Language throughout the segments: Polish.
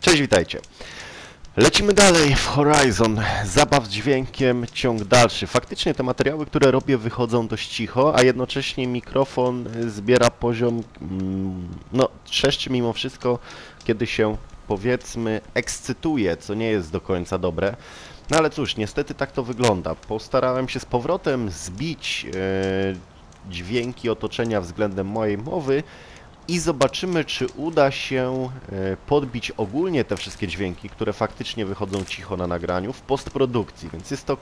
Cześć, witajcie. Lecimy dalej w Horizon. Zabaw z dźwiękiem, ciąg dalszy. Faktycznie te materiały, które robię, wychodzą dość cicho, a jednocześnie mikrofon zbiera poziom... no, trzeszczy mimo wszystko, kiedy się, powiedzmy, ekscytuje, co nie jest do końca dobre. No ale cóż, niestety tak to wygląda. Postarałem się z powrotem zbić dźwięki otoczenia względem mojej mowy i zobaczymy, czy uda się podbić ogólnie te wszystkie dźwięki, które faktycznie wychodzą cicho na nagraniu w postprodukcji. Więc jest to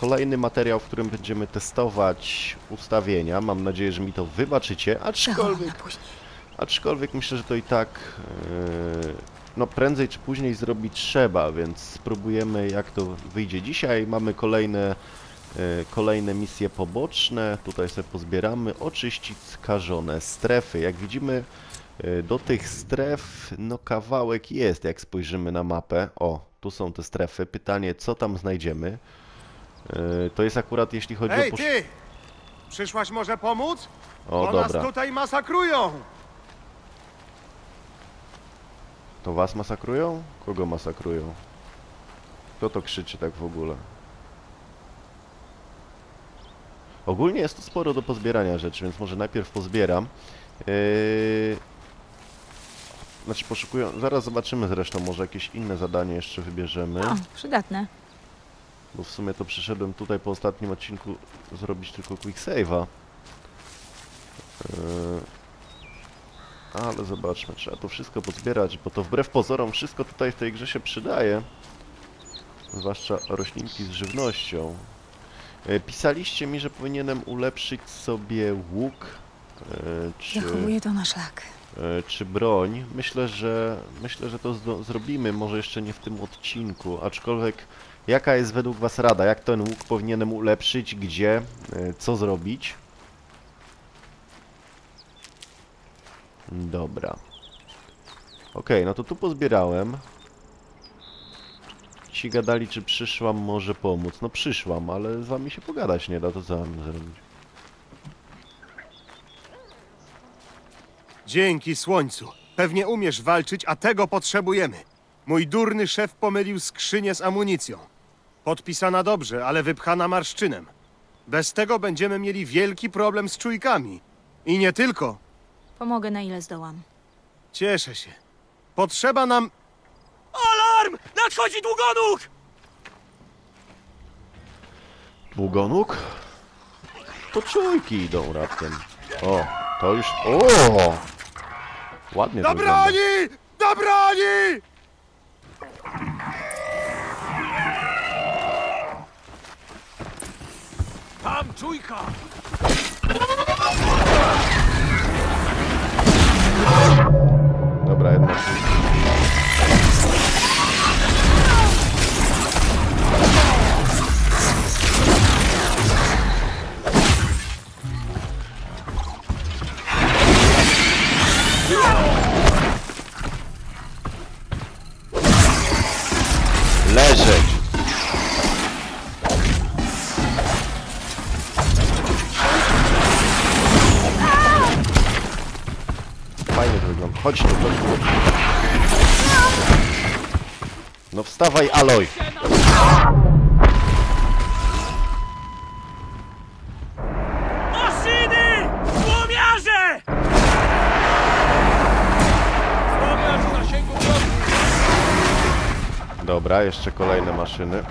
kolejny materiał, w którym będziemy testować ustawienia. Mam nadzieję, że mi to wybaczycie, aczkolwiek myślę, że to i tak no prędzej czy później zrobić trzeba, więc spróbujemy, jak to wyjdzie dzisiaj. Mamy kolejne misje poboczne, tutaj sobie pozbieramy, oczyścić skażone strefy. Jak widzimy, do tych stref no kawałek jest, jak spojrzymy na mapę. O, tu są te strefy, pytanie, co tam znajdziemy. To jest akurat, jeśli chodzi o... Ty! Przyszłaś może pomóc? O, dobra. Nas tutaj masakrują! To was masakrują? Kogo masakrują? Kto to krzyczy tak w ogóle? Ogólnie jest tu sporo do pozbierania rzeczy, więc może najpierw pozbieram. Znaczy poszukuję... Zaraz zobaczymy zresztą, może jakieś inne zadanie jeszcze wybierzemy. O, przydatne. Bo w sumie to przyszedłem tutaj po ostatnim odcinku zrobić tylko quick save'a. Ale zobaczmy, trzeba to wszystko pozbierać, bo to wbrew pozorom wszystko tutaj w tej grze się przydaje. Zwłaszcza roślinki z żywnością. Pisaliście mi, że powinienem ulepszyć sobie łuk, czy broń. Myślę, że to zrobimy, może jeszcze nie w tym odcinku, aczkolwiek jaka jest według was rada? Jak ten łuk powinienem ulepszyć? Gdzie? Co zrobić? Dobra. Okej, no to tu pozbierałem. Ci gadali, czy przyszłam, może pomóc. No przyszłam, ale z wami się pogadać nie da, to co mam zrobić? Dzięki słońcu. Pewnie umiesz walczyć, a tego potrzebujemy. Mój durny szef pomylił skrzynię z amunicją. Podpisana dobrze, ale wypchana marszczynem. Bez tego będziemy mieli wielki problem z czujkami. I nie tylko. Pomogę, na ile zdołam. Cieszę się. Potrzeba nam... Alarm! Nadchodzi długonóg! Długonóg? To czujki idą raptem. O, to już... O! Ładnie to wygląda. Do broni! Do broni! Tam czujka! Dobra, jedna czujka. Leżeć. Fajnie to wygląda. Chodź tu, chodź tu. No wstawaj, Eloy. Dobra, jeszcze kolejne maszyny.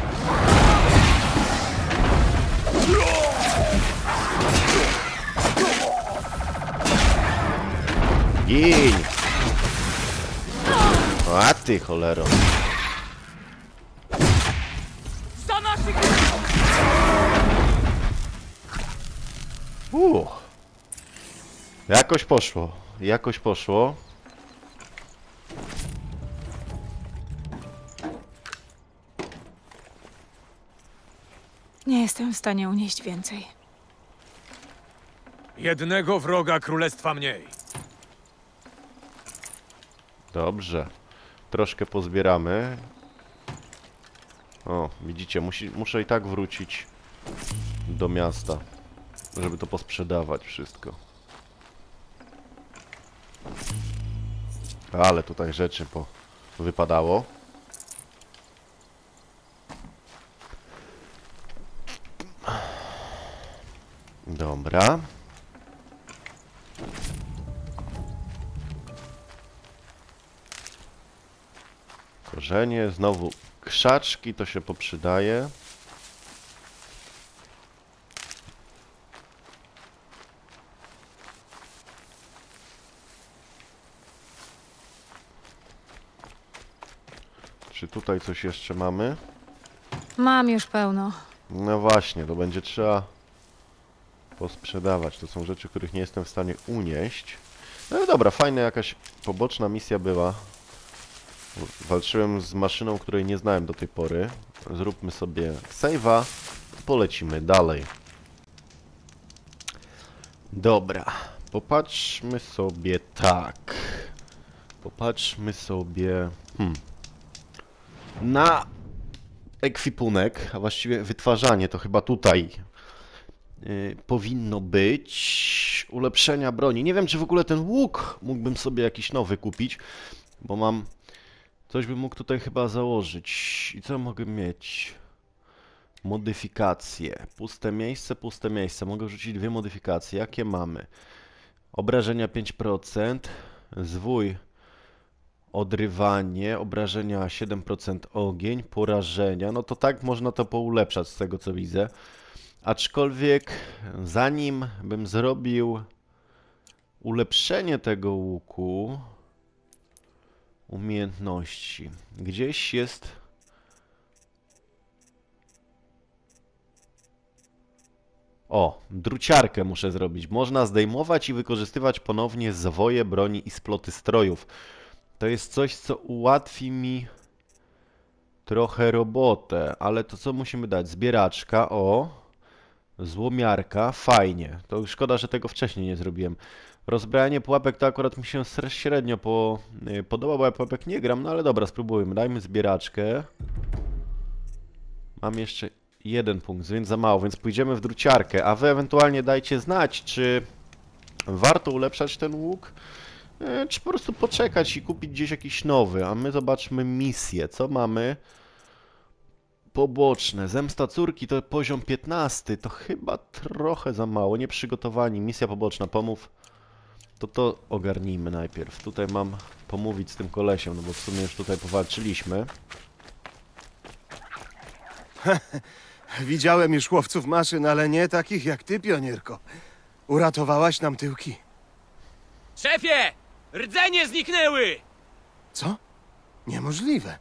Gin! A ty cholero! Jakoś poszło, jakoś poszło. Nie jestem w stanie unieść więcej. Jednego wroga królestwa mniej. Dobrze. Troszkę pozbieramy. O, widzicie, muszę i tak wrócić do miasta, żeby to posprzedawać wszystko. Ale tutaj rzeczy wypadało. Dobra. Korzenie, znowu krzaczki, to się poprzydaje. Czy tutaj coś jeszcze mamy? Mam już pełno. No właśnie, to będzie trzeba posprzedawać. To są rzeczy, których nie jestem w stanie unieść. No dobra, fajna jakaś poboczna misja była. Walczyłem z maszyną, której nie znałem do tej pory. Zróbmy sobie save'a. Polecimy dalej. Dobra. Popatrzmy sobie tak. Popatrzmy sobie... na ekwipunek, a właściwie wytwarzanie, to chyba tutaj powinno być ulepszenia broni. Nie wiem, czy w ogóle ten łuk mógłbym sobie jakiś nowy kupić, bo mam... Coś bym mógł tutaj chyba założyć. I co mogę mieć? Modyfikacje. Puste miejsce, puste miejsce. Mogę wrzucić dwie modyfikacje. Jakie mamy? Obrażenia 5%. Zwój. Odrywanie, obrażenia 7%, ogień, porażenia. No to tak można to poulepszać z tego, co widzę. Aczkolwiek zanim bym zrobił ulepszenie tego łuku, umiejętności, gdzieś jest... O, druciarkę muszę zrobić. Można zdejmować i wykorzystywać ponownie zwoje broni i sploty strojów. To jest coś, co ułatwi mi trochę robotę, ale to co musimy dać? Zbieraczka, o, złomiarka, fajnie. To szkoda, że tego wcześniej nie zrobiłem. Rozbrajanie pułapek to akurat mi się średnio podoba, bo ja pułapek nie gram, no ale dobra, spróbujmy. Dajmy zbieraczkę. Mam jeszcze jeden punkt, więc za mało, więc pójdziemy w druciarkę. A wy ewentualnie dajcie znać, czy warto ulepszać ten łuk, czy po prostu poczekać i kupić gdzieś jakiś nowy. A my zobaczmy misję. Co mamy? Poboczne. Zemsta córki to poziom 15. To chyba trochę za mało. Nieprzygotowani. Misja poboczna. Pomów. To ogarnijmy najpierw. Tutaj mam pomówić z tym kolesiem, no bo w sumie już tutaj powalczyliśmy. Widziałem już łowców maszyn, ale nie takich jak ty, pionierko. Uratowałaś nam tyłki. Szefie! Rdzenie zniknęły! Co? Niemożliwe.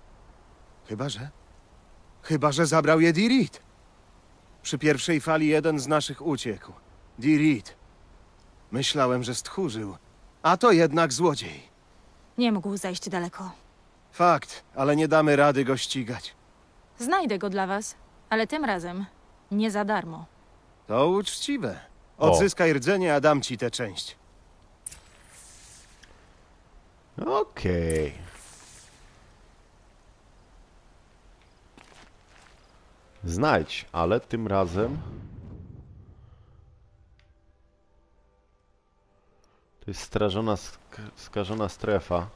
Chyba że zabrał je Dirid. Przy pierwszej fali jeden z naszych uciekł. Dirid. Myślałem, że stchórzył. A to jednak złodziej. Nie mógł zajść daleko. Fakt, ale nie damy rady go ścigać. Znajdę go dla was, ale tym razem nie za darmo. To uczciwe. Odzyskaj rdzenie, a dam ci tę część. Okej. Znajdź, ale tym razem... To jest skażona strefa.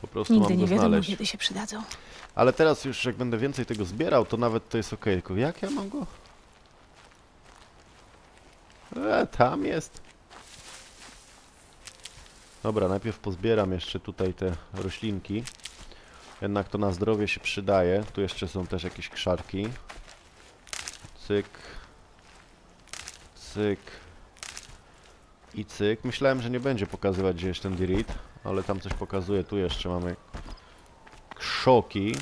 Po prostu nigdy mam go znaleźć. Nie wiadomo, kiedy się przydadzą. Ale teraz już jak będę więcej tego zbierał, to nawet to jest okej. Tylko jak ja mam go? Tam jest. Dobra, najpierw pozbieram jeszcze tutaj te roślinki. Jednak to na zdrowie się przydaje. Tu jeszcze są też jakieś krzarki. Cyk. Cyk. I cyk. Myślałem, że nie będzie pokazywać, gdzie jest ten Dirid, ale tam coś pokazuje. Tu jeszcze mamy krzoki.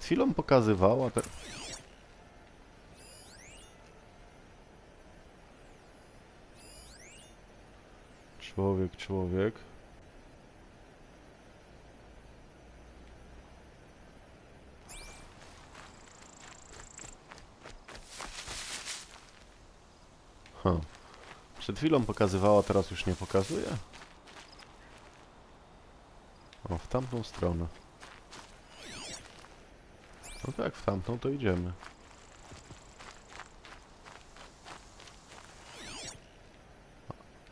Chwilą pokazywała te... Człowiek. Przed chwilą pokazywała, teraz już nie pokazuje. O, w tamtą stronę. No tak, w tamtą to idziemy.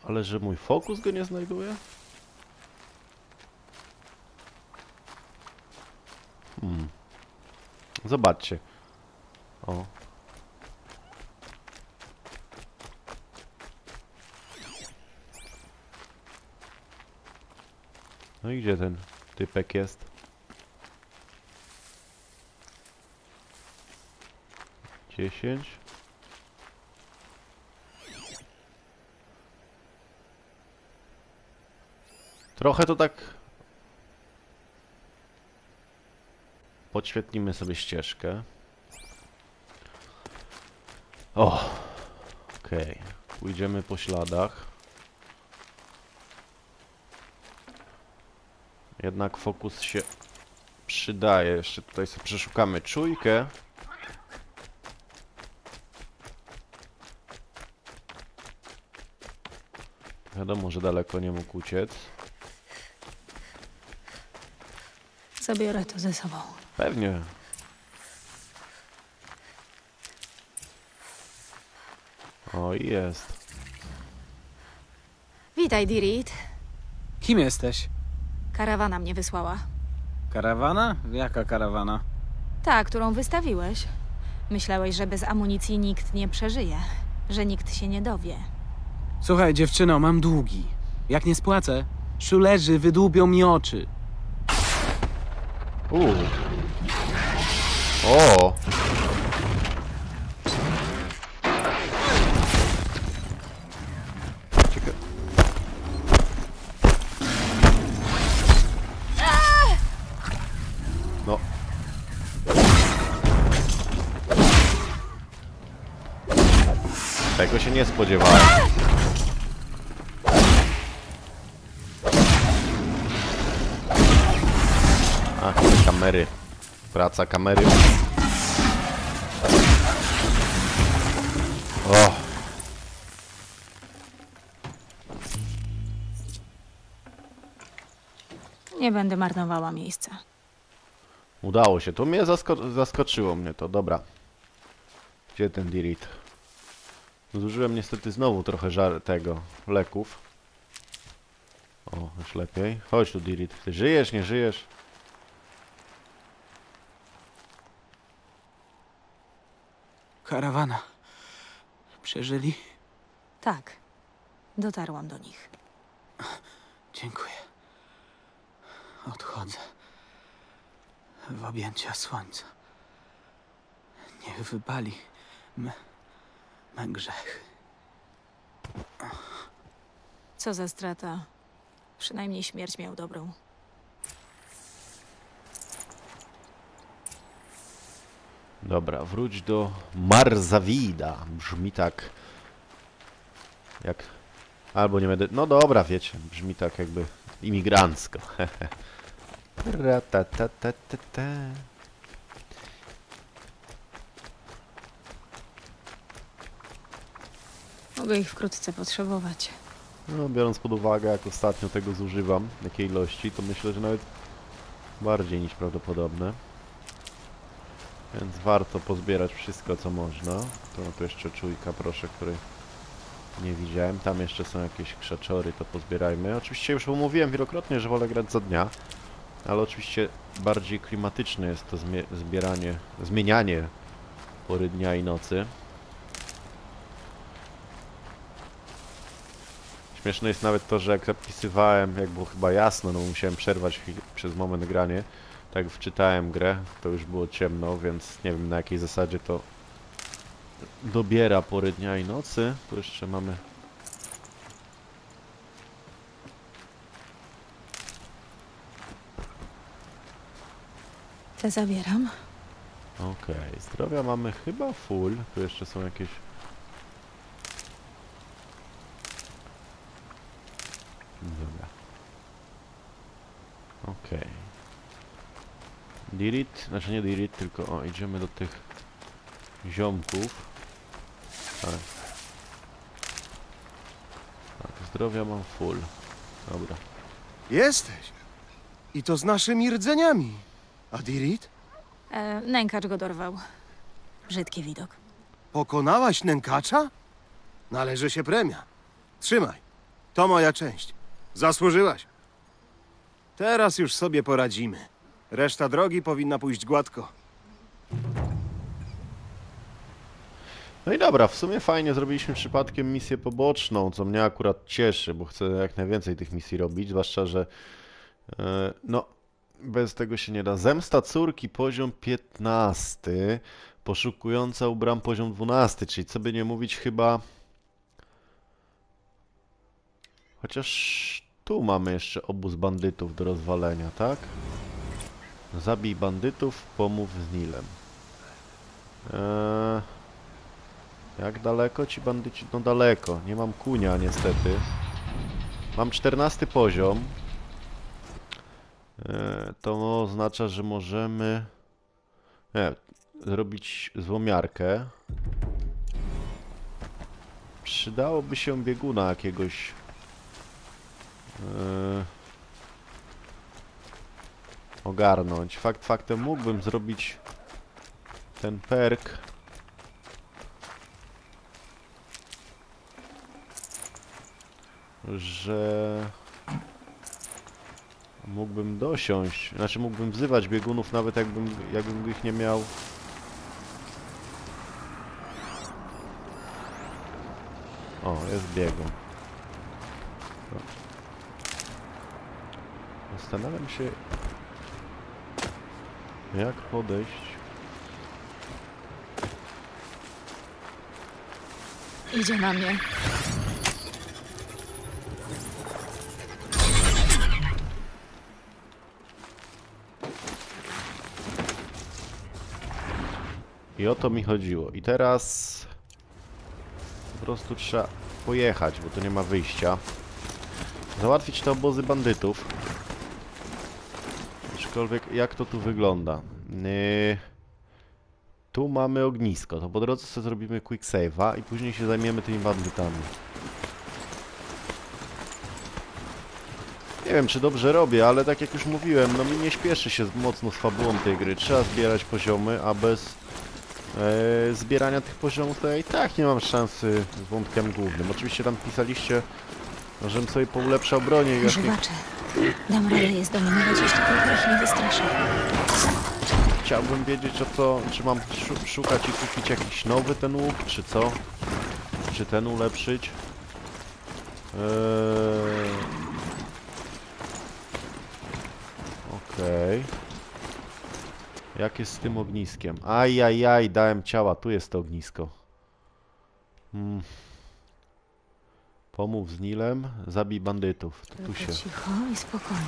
Ale że mój fokus go nie znajduje? Zobaczcie. O. No i gdzie ten typek jest? Dziesięć. Trochę to tak... Podświetlimy sobie ścieżkę. O! Okej. Pójdziemy po śladach. Jednak fokus się przydaje. Jeszcze tutaj sobie przeszukamy czujkę. Wiadomo, że daleko nie mógł uciec. Zabiorę to ze sobą. Pewnie. O, jest. Witaj, Dirid. Kim jesteś? Karawana mnie wysłała. Karawana? Jaka karawana? Ta, którą wystawiłeś. Myślałeś, że bez amunicji nikt nie przeżyje. Że nikt się nie dowie. Słuchaj, dziewczyno, mam długi. Jak nie spłacę, szulerzy wydłubią mi oczy. O! Ciekawe. No. Tego się nie spodziewałem. Kamery. Praca kamery. O. Nie będę marnowała miejsca. Udało się. To mnie zaskoczyło mnie to. Dobra. Gdzie ten Dirid? Zużyłem niestety znowu trochę leków. O, już lepiej. Chodź tu, Dirid. Ty żyjesz, nie żyjesz? Karawana. Przeżyli? Tak. Dotarłam do nich. Dziękuję. Odchodzę. W objęcia słońca. Niech wypali me grzechy. Co za strata. Przynajmniej śmierć miał dobrą. Dobra, wróć do Marzawida. Brzmi tak jak... Albo nie będę... No dobra, wiecie, brzmi tak jakby imigrancko. Mogę ich wkrótce potrzebować. No, biorąc pod uwagę, jak ostatnio tego zużywam, jakiej ilości, to myślę, że nawet bardziej niż prawdopodobne. Więc warto pozbierać wszystko, co można. To jeszcze czujka, proszę, której nie widziałem. Tam jeszcze są jakieś krzaczory, to pozbierajmy. Oczywiście już mówiłem wielokrotnie, że wolę grać za dnia, ale oczywiście bardziej klimatyczne jest to zmienianie pory dnia i nocy. Śmieszne jest nawet to, że jak zapisywałem, jak było chyba jasno, no musiałem przerwać przez moment granie. Tak wczytałem grę, to już było ciemno, więc nie wiem, na jakiej zasadzie to dobiera pory dnia i nocy. Tu jeszcze mamy... Te zabieram. Okej, zdrowia mamy chyba full. Tu jeszcze są jakieś... Dobra. Okej. Dirid, znaczy nie Dirid, tylko o, idziemy do tych ziomków. Zdrowia mam full. Dobra. Jesteś! I to z naszymi rdzeniami. A Dirid? Nękacz go dorwał. Brzydki widok. Pokonałaś nękacza? Należy się premia. Trzymaj. To moja część. Zasłużyłaś. Teraz już sobie poradzimy. Reszta drogi powinna pójść gładko. No i dobra, w sumie fajnie zrobiliśmy przypadkiem misję poboczną, co mnie akurat cieszy, bo chcę jak najwięcej tych misji robić, zwłaszcza, że no, bez tego się nie da. Zemsta córki poziom 15, poszukująca u bram poziom 12, czyli co by nie mówić chyba... Chociaż tu mamy jeszcze obóz bandytów do rozwalenia, tak? Zabij bandytów, pomów z Nilem. Jak daleko ci bandyci? No daleko. Nie mam kunia niestety. Mam 14 poziom. To oznacza, że możemy... zrobić złomiarkę. Przydałoby się bieguna jakiegoś... ogarnąć. Fakt faktem mógłbym zrobić ten perk. Że mógłbym dosiąść, znaczy mógłbym wzywać biegunów nawet jakbym ich nie miał. O, jest biegun. Zastanawiam się, jak podejść. Idzie na mnie. I o to mi chodziło. I teraz po prostu trzeba pojechać, bo to nie ma wyjścia. Załatwić te obozy bandytów. Aczkolwiek jak to tu wygląda? Tu mamy ognisko. To po drodze sobie zrobimy quick save'a i później się zajmiemy tymi bandytami. Nie wiem, czy dobrze robię, ale tak jak już mówiłem, no mi nie śpieszy się mocno z fabułą tej gry. Trzeba zbierać poziomy, a bez... zbierania tych poziomów to ja i tak nie mam szansy z wątkiem głównym. Oczywiście tam pisaliście, żebym sobie poulepszał bronię i... Zobaczę. Dam radę je zdominować, jeśli tylko ich nie wystraszę. Chciałbym wiedzieć o co, czy mam szukać i kupić jakiś nowy ten łuk, czy co? Czy ten ulepszyć? Okej. Jak jest z tym ogniskiem? Ajajaj, dałem ciała. Tu jest to ognisko. Pomów z Nilem, zabij bandytów. To tu się... Cicho i spokojnie.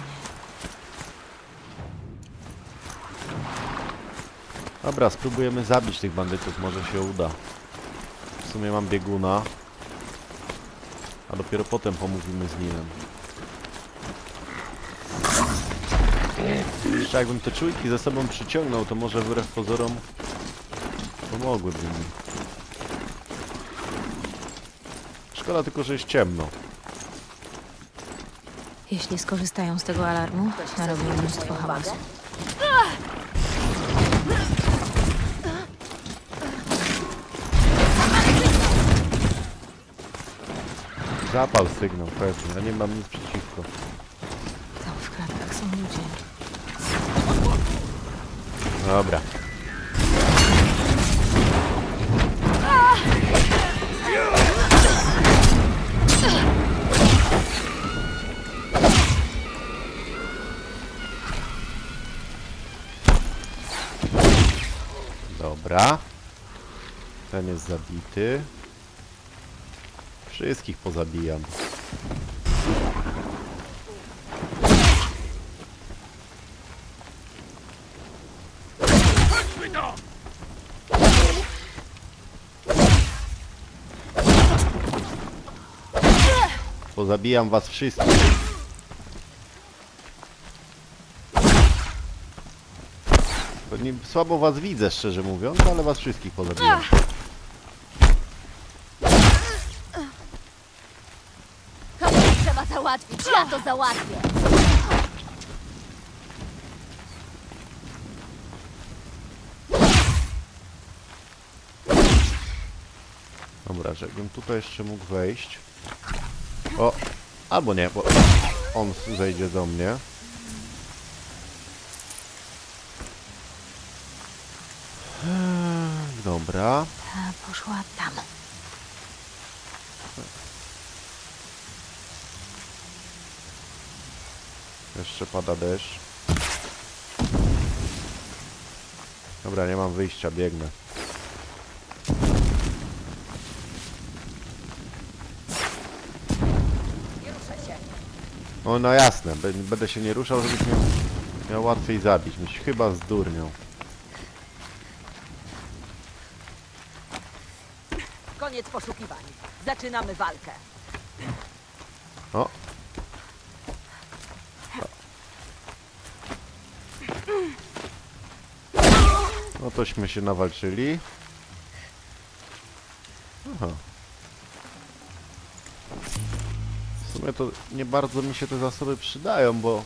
Dobra, spróbujemy zabić tych bandytów. Może się uda. W sumie mam bieguna. A dopiero potem pomówimy z Nilem. Jeszcze jakbym te czujki ze sobą przyciągnął, to może wbrew pozorom pomogłyby mi. Szkoda tylko, że jest ciemno. Jeśli skorzystają z tego alarmu, narobią mnóstwo hałasu. Zapal sygnał, pewnie. Ja nie mam nic przeciwko. Dobra. Dobra. Ten jest zabity. Wszystkich pozabijam. Zabijam was wszystkich. Słabo was widzę, szczerze mówiąc, ale was wszystkich pozabijam. trzeba załatwić, ja to załatwię. Dobra, żebym tutaj jeszcze mógł wejść. O, albo nie, bo on zejdzie do mnie. Dobra. Poszła tam. Jeszcze pada deszcz. Dobra, nie mam wyjścia, biegnę. O, no jasne, będę się nie ruszał, żebyś miał łatwiej zabić. Myś chyba zdurnią. Koniec poszukiwań. Zaczynamy walkę. O. No tośmy się nawalczyli. Aha. W sumie to nie bardzo mi się te zasoby przydają, bo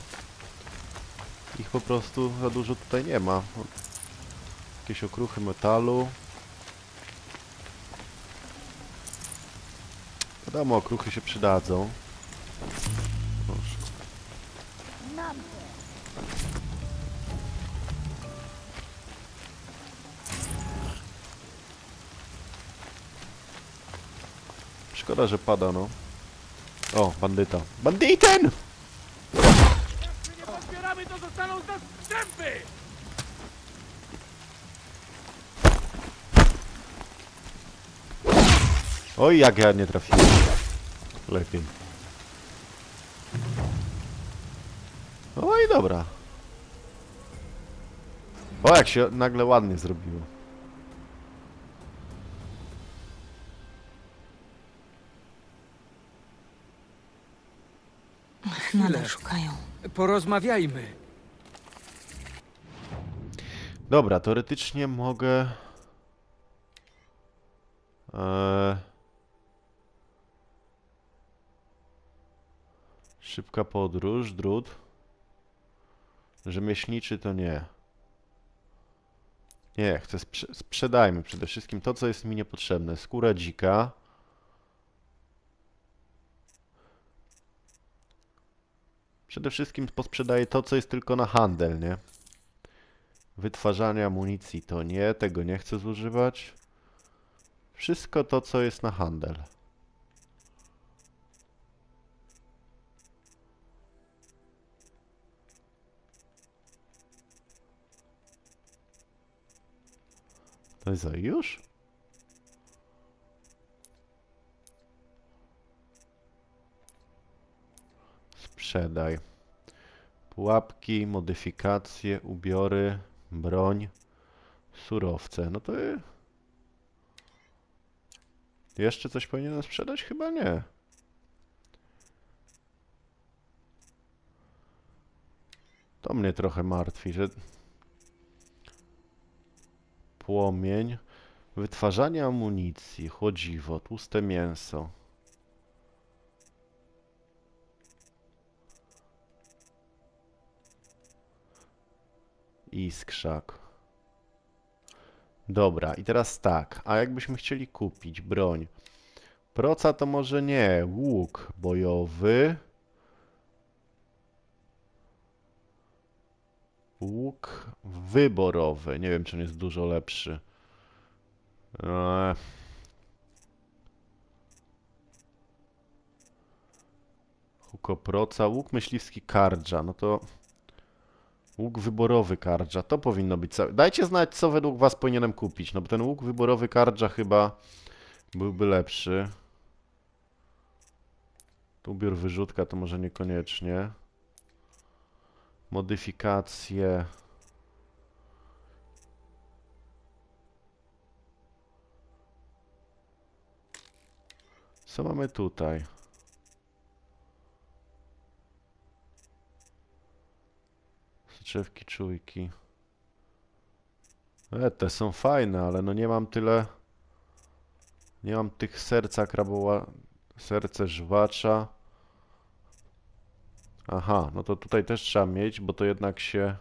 ich po prostu za dużo tutaj nie ma. Jakieś okruchy metalu. Wiadomo, okruchy się przydadzą. Szkoda, że pada, no. O, bandyta. Banditen! Oj, jak ja nie trafiłem. Lepiej. Oj, dobra. O, jak się nagle ładnie zrobiło. Nadal szukają. Porozmawiajmy. Dobra, teoretycznie mogę... Szybka podróż, drut. Rzemieślniczy to nie. Nie, chcę sprzedajmy przede wszystkim to, co jest mi niepotrzebne. Skóra dzika. Przede wszystkim posprzedaję to, co jest tylko na handel, nie? Wytwarzanie amunicji to nie, tego nie chcę zużywać. Wszystko to, co jest na handel. To jest już? Sprzedaj. Pułapki, modyfikacje, ubiory, broń, surowce. No to... Jeszcze coś powinienem sprzedać? Chyba nie. To mnie trochę martwi, że... Płomień, wytwarzanie amunicji, chłodziwo, tłuste mięso. Iskrzak. Dobra, i teraz tak. A jakbyśmy chcieli kupić broń? Proca to może nie. Łuk bojowy. Łuk wyborowy. Nie wiem, czy on jest dużo lepszy. Hukoproca. Łuk myśliwski Kardża. No to... Łuk wyborowy Kardża, to powinno być... Dajcie znać, co według was powinienem kupić, no bo ten łuk wyborowy Kardża chyba byłby lepszy. Ubiór wyrzutka to może niekoniecznie. Modyfikacje... Co mamy tutaj? Drzewki, czujki. Te są fajne, ale no nie mam tyle... Nie mam tych serca kraboła... Serce żwacza. Aha, no to tutaj też trzeba mieć, bo to jednak się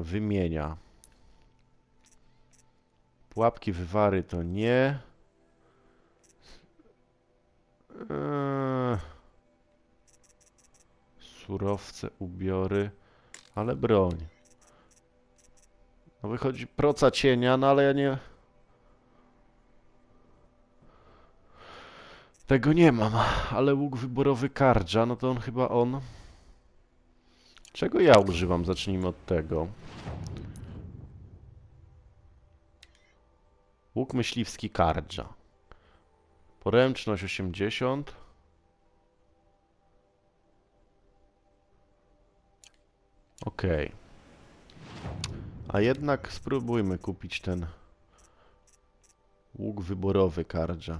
wymienia. Pułapki, wywary to nie. Surowce, ubiory, ale broń. No wychodzi proca cienia, no ale ja nie... Tego nie mam, ale łuk wyborowy Kardża, no to on chyba on... Czego ja używam? Zacznijmy od tego. Łuk myśliwski Kardża. Poręczność 80. Okej. A jednak spróbujmy kupić ten łuk wyborowy Kardża.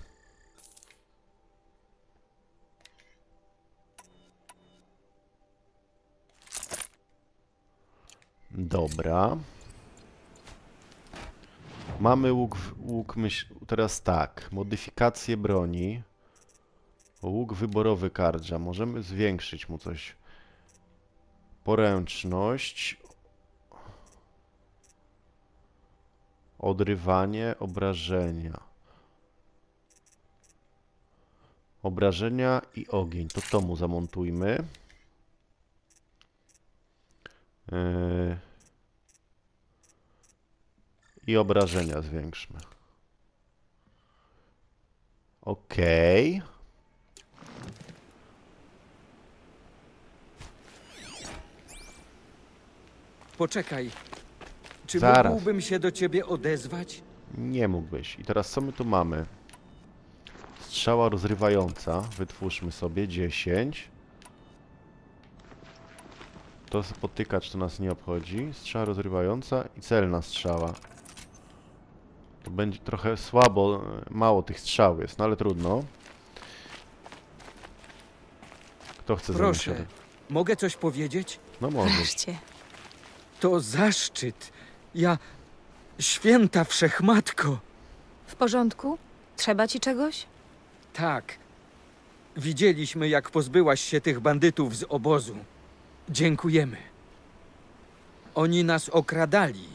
Dobra. Mamy łuk myśl... Teraz tak. Modyfikacje broni. Łuk wyborowy Kardża. Możemy zwiększyć mu coś. Poręczność. Odrywanie. Obrażenia. Obrażenia i ogień. To mu zamontujmy. I obrażenia zwiększmy. Okej. Poczekaj. Czy zaraz mógłbym się do ciebie odezwać? Nie mógłbyś. I teraz co my tu mamy? Strzała rozrywająca. Wytwórzmy sobie 10. To spotykacz to nas nie obchodzi. Strzała rozrywająca i celna strzała. To będzie trochę słabo, mało tych strzał jest, no ale trudno. Kto chce zrobić? Proszę, mogę coś powiedzieć? No możesz. To zaszczyt. Ja... Święta Wszechmatko. W porządku? Trzeba ci czegoś? Tak. Widzieliśmy, jak pozbyłaś się tych bandytów z obozu. Dziękujemy. Oni nas okradali.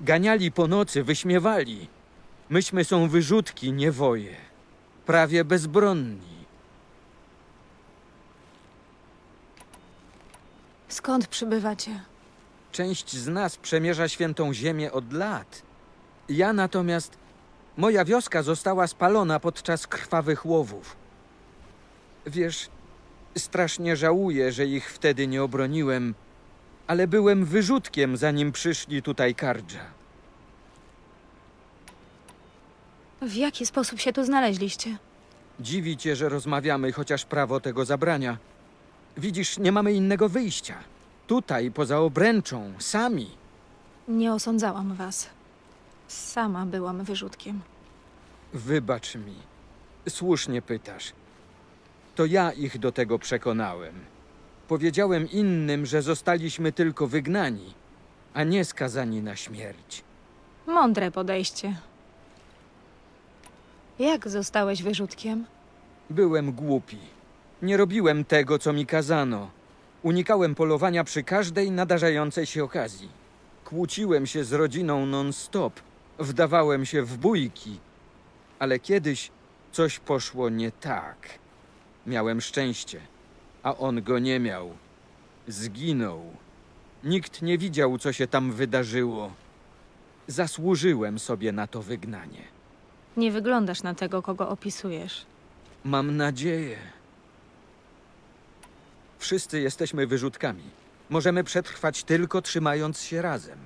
Ganiali po nocy, wyśmiewali. Myśmy są wyrzutki, nie woje. Prawie bezbronni. Skąd przybywacie? Część z nas przemierza Świętą Ziemię od lat. Ja natomiast... Moja wioska została spalona podczas krwawych łowów. Wiesz... Strasznie żałuję, że ich wtedy nie obroniłem, ale byłem wyrzutkiem, zanim przyszli tutaj Kardża. W jaki sposób się tu znaleźliście? Dziwi cię, że rozmawiamy, chociaż prawo tego zabrania. Widzisz, nie mamy innego wyjścia. Tutaj, poza obręczą, sami. Nie osądzałam was. Sama byłam wyrzutkiem. Wybacz mi. Słusznie pytasz. To ja ich do tego przekonałem. Powiedziałem innym, że zostaliśmy tylko wygnani, a nie skazani na śmierć. Mądre podejście. Jak zostałeś wyrzutkiem? Byłem głupi. Nie robiłem tego, co mi kazano. Unikałem polowania przy każdej nadarzającej się okazji. Kłóciłem się z rodziną non-stop. Wdawałem się w bójki. Ale kiedyś coś poszło nie tak. Miałem szczęście, a on go nie miał. Zginął. Nikt nie widział, co się tam wydarzyło. Zasłużyłem sobie na to wygnanie. Nie wyglądasz na tego, kogo opisujesz. Mam nadzieję. Wszyscy jesteśmy wyrzutkami. Możemy przetrwać tylko trzymając się razem.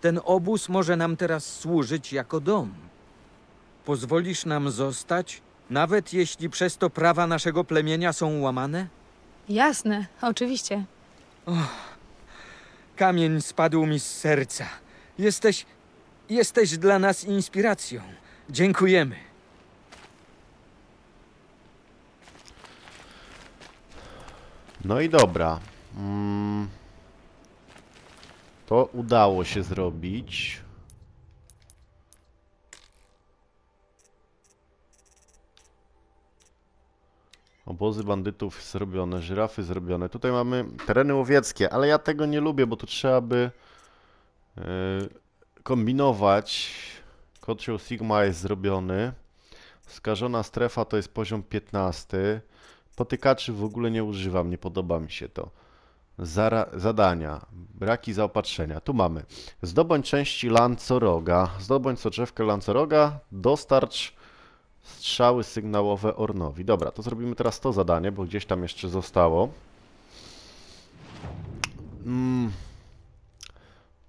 Ten obóz może nam teraz służyć jako dom. Pozwolisz nam zostać? Nawet jeśli przez to prawa naszego plemienia są łamane? Jasne, oczywiście. Oh, kamień spadł mi z serca. Jesteś dla nas inspiracją. Dziękujemy. No i dobra. To udało się zrobić. Obozy bandytów zrobione, żyrafy zrobione. Tutaj mamy tereny łowieckie, ale ja tego nie lubię, bo tu trzeba by kombinować. Kocioł Sigma jest zrobiony. Skażona strefa to jest poziom 15. Potykaczy w ogóle nie używam, nie podoba mi się to. Zadania, braki zaopatrzenia. Tu mamy. Zdobądź części lancoroga. Zdobądź soczewkę lancoroga. Dostarcz strzały sygnałowe Ornowi. Dobra, to zrobimy teraz to zadanie, bo gdzieś tam jeszcze zostało.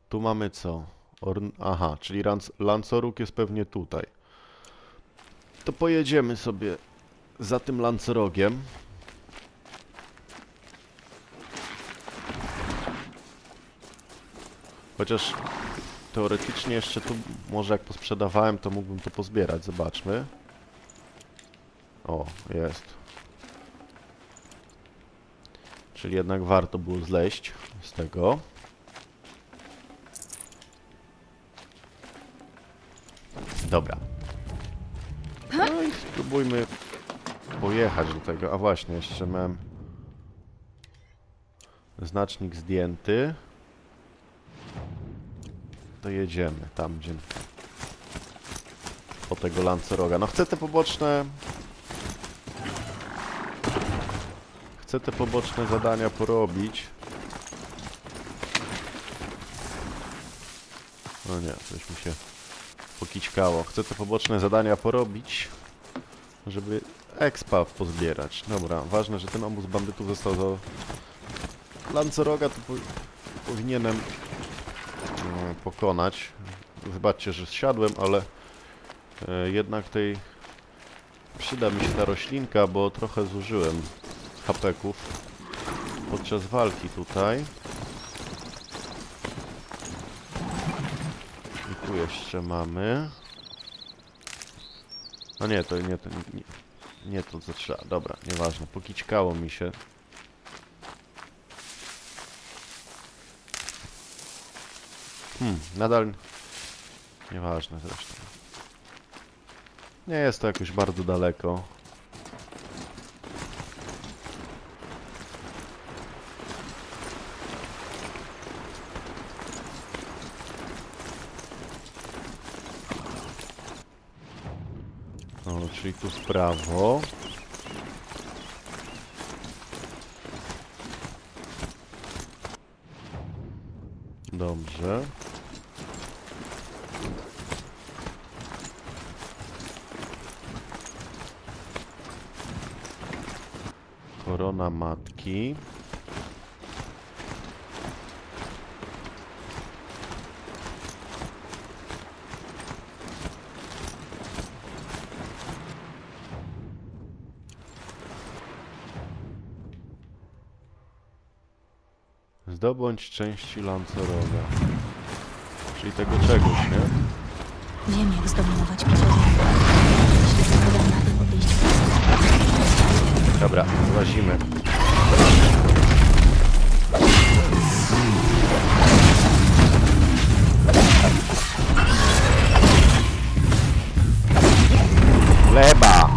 Tu mamy co? Orn... Aha, czyli lancorug jest pewnie tutaj. To pojedziemy sobie za tym lancorogiem. Chociaż teoretycznie jeszcze tu, może jak posprzedawałem, to mógłbym to pozbierać. Zobaczmy. O, jest. Czyli jednak warto było zleść z tego. Dobra. No i spróbujmy pojechać do tego. A właśnie, jeszcze mam znacznik zdjęty. To jedziemy tam, gdzie po tego lancoroga. No chcę te poboczne... Chcę te poboczne zadania porobić. No nie, coś mi się pokićkało. Chcę te poboczne zadania porobić, żeby expa pozbierać. Dobra, ważne, że ten obóz bandytów został do lancoroga, to powinienem pokonać. Wybaczcie, że zsiadłem, ale jednak tej przyda mi się ta roślinka, bo trochę zużyłem hapeków podczas walki tutaj. I tu jeszcze mamy... No nie, to nie to, nie to co trzeba. Dobra, nieważne, pokićkało mi się. Nadal... Nieważne zresztą. Nie jest to jakoś bardzo daleko. No, czyli tu w prawo. Dobrze. Korona matki. Zdobądź części lancoroga. Czyli tego czegoś, nie? Wiem, jak zdominować piłę. Dobra, złazimy. Chleba!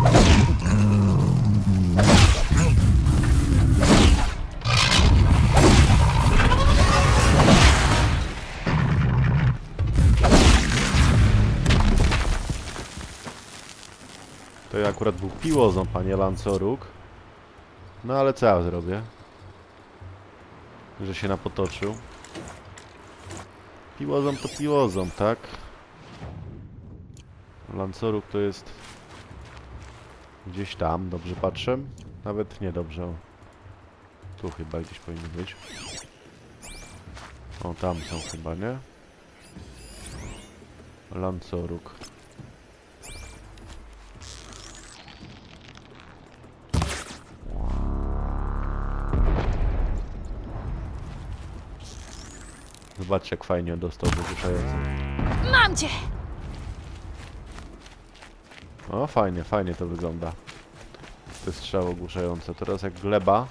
To akurat był piłozą, panie lancorug. No ale co ja zrobię? Że się napotoczył. Piłozą to piłozą, tak? Lancorug to jest... Gdzieś tam, dobrze patrzę? Nawet nie dobrze. Tu chyba gdzieś powinien być. O, tam są chyba, nie? Lancorug. Zobaczcie, jak fajnie dostał wyruszający. Mam cię! O, fajnie, fajnie to wygląda. To jest strzał ogłuszający. Teraz jak gleba.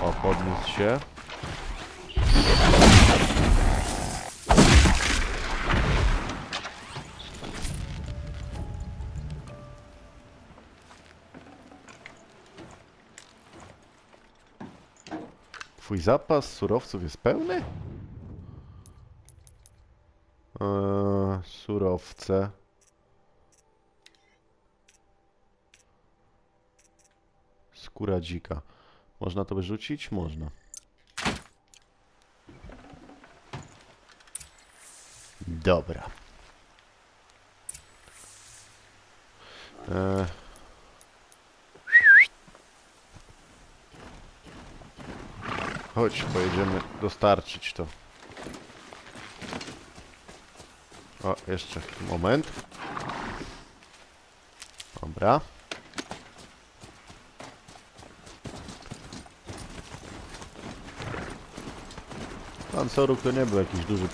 O, podniósł się. Twój zapas surowców jest pełny? Surowce. Skóra dzika. Można to wyrzucić? Można. Dobra. Chodź, pojedziemy dostarczyć to. O, jeszcze moment. Dobra. Pan Soruk to nie był jakiś duży,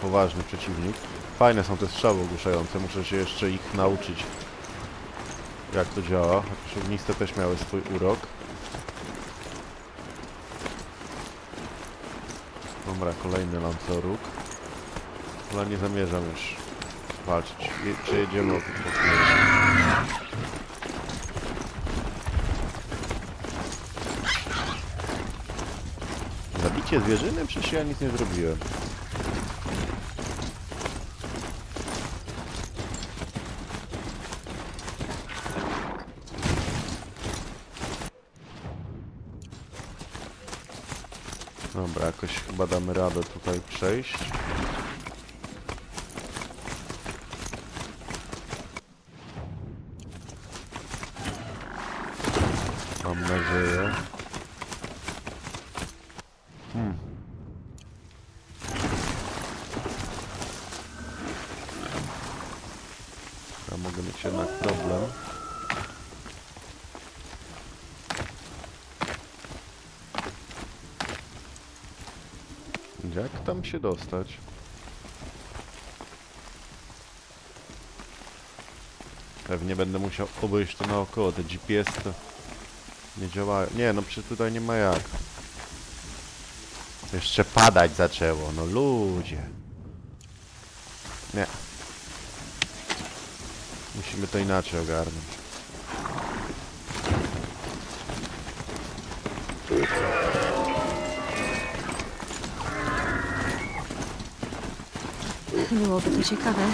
poważny przeciwnik. Fajne są te strzały ogłuszające, muszę się jeszcze ich nauczyć, jak to działa. Chociaż ogniste też miały swój urok. Dobra, kolejny lancoruk. Ale nie zamierzam już walczyć. Przejedziemy od tych posłuchów. Zabicie zwierzyny? Przecież ja nic nie zrobiłem. Dobra, jakoś chyba damy radę tutaj przejść. Mam nadzieję. Ja mogę mieć jednak problem. Jak tam się dostać? Pewnie będę musiał obejść to naokoło, te GPS to nie działają. Nie, no przecież tutaj nie ma jak. Jeszcze padać zaczęło, no ludzie. Nie. Musimy to inaczej ogarnąć. Byłoby to ciekawe,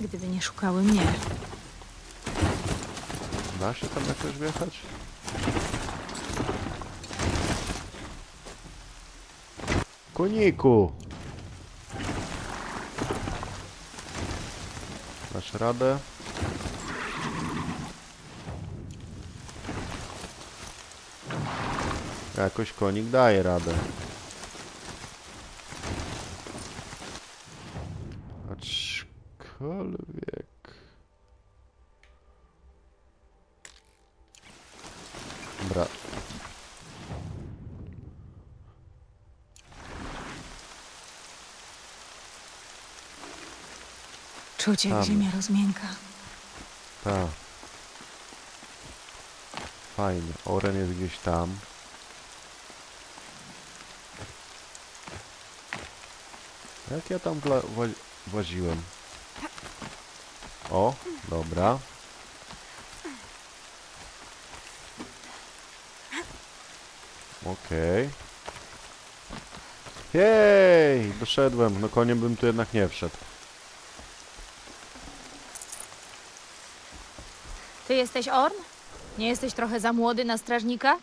gdyby nie szukały mnie. Da się tam jakoś wjechać? Koniku! Dasz radę? Jakoś konik daje radę. Aczkolwiek... Dobra. Czucie, jak ziemia rozmięka. Tak. Fajnie. Orn jest gdzieś tam. Jak ja tam właziłem? O, dobra. Okej. Jej! Doszedłem. No koniem bym tu jednak nie wszedł. Ty jesteś Orn? Nie jesteś trochę za młody na strażnika?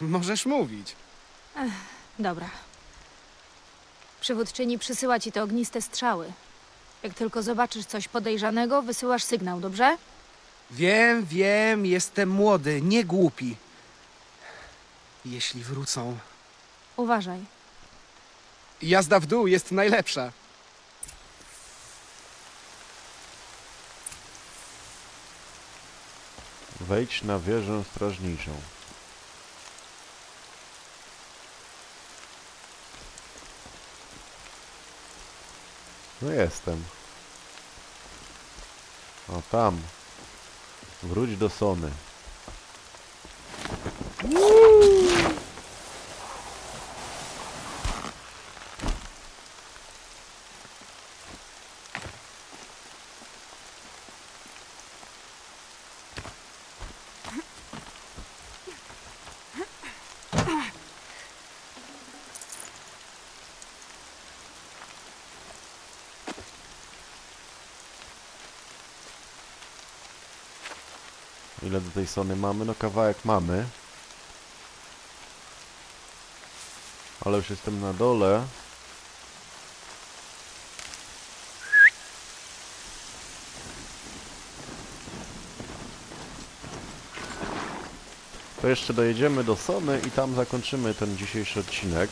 Możesz mówić. Ech, dobra. Przywódczyni przysyła ci te ogniste strzały. Jak tylko zobaczysz coś podejrzanego, wysyłasz sygnał, dobrze? Wiem, jestem młody, nie głupi. Jeśli wrócą... Uważaj. Jazda w dół jest najlepsza. Wejdź na wieżę strażniczą. No jestem. O tam. Wróć do Sony. Ile do tej Sony mamy? No kawałek mamy. Ale już jestem na dole. To jeszcze dojedziemy do Sony i tam zakończymy ten dzisiejszy odcinek.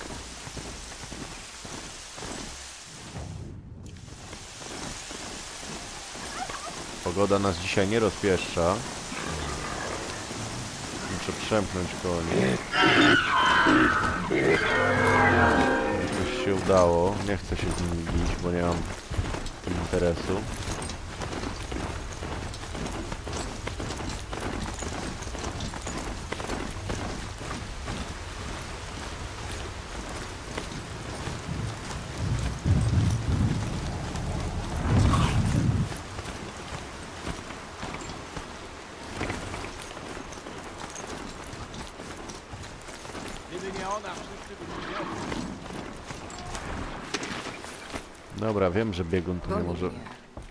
Pogoda nas dzisiaj nie rozpieszcza. Muszę przemknąć koło niej. Coś się udało. Nie chcę się z nimi bić, bo nie mam interesu. Dobra, wiem, że biegun tu nie może... Nie,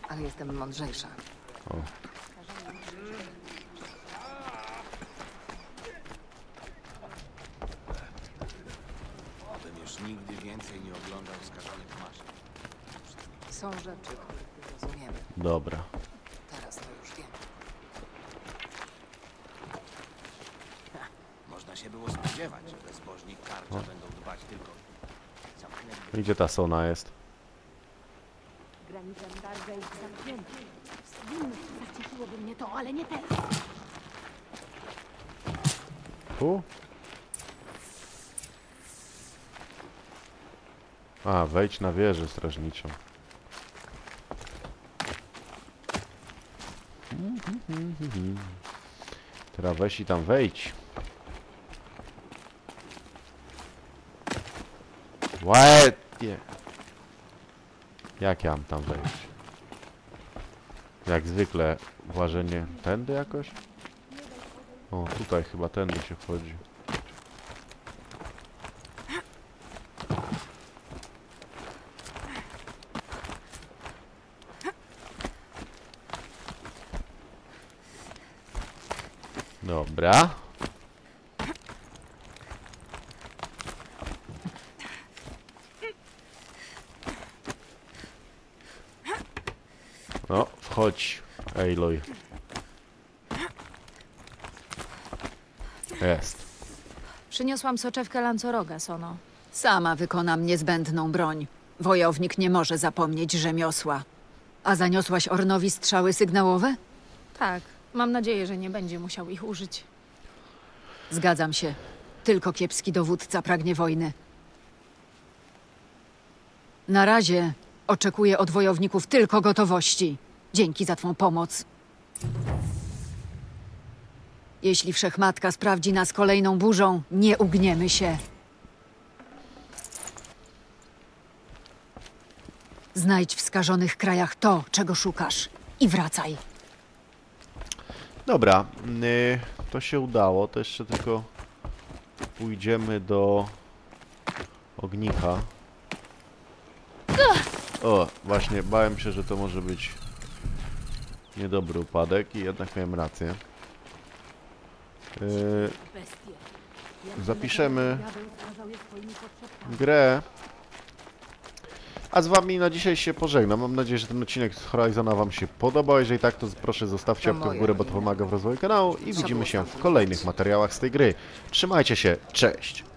ale jestem mądrzejsza. O. Potem już nigdy więcej nie oglądał skazanych maszyn. Są rzeczy, których rozumiemy. Dobra. Teraz to już wiem. Można się było spodziewać, że bezbożni Kardża będą dbać tylko... Gdzie ta Sona jest? Granica Kardża jest zamknięta. Zacieszyłoby mnie to, ale nie teraz. Tu? A, wejdź na wieżę strażniczą. Teraz weź i tam wejdź. Ładnie. Jak ja mam tam wejść? Jak zwykle włażenie tędy jakoś? O, tutaj chyba tędy się wchodzi. Dobra. No, wchodź, Eloy. Jest. Przyniosłam soczewkę lancoroga, Sono. Sama wykonam niezbędną broń. Wojownik nie może zapomnieć rzemiosła. A zaniosłaś Ornowi strzały sygnałowe? Tak. Mam nadzieję, że nie będzie musiał ich użyć. Zgadzam się. Tylko kiepski dowódca pragnie wojny. Na razie... Oczekuję od wojowników tylko gotowości. Dzięki za twą pomoc. Jeśli Wszechmatka sprawdzi nas kolejną burzą, nie ugniemy się. Znajdź w skażonych krajach to, czego szukasz i wracaj. Dobra, to się udało. To jeszcze tylko pójdziemy do ognika. O, właśnie, bałem się, że to może być niedobry upadek i jednak miałem rację. Zapiszemy grę. A z wami na dzisiaj się pożegnam. Mam nadzieję, że ten odcinek z Horizona wam się podobał. Jeżeli tak, to proszę zostawcie łapkę w górę, bo to pomaga w rozwoju kanału i widzimy się w kolejnych materiałach z tej gry. Trzymajcie się, cześć!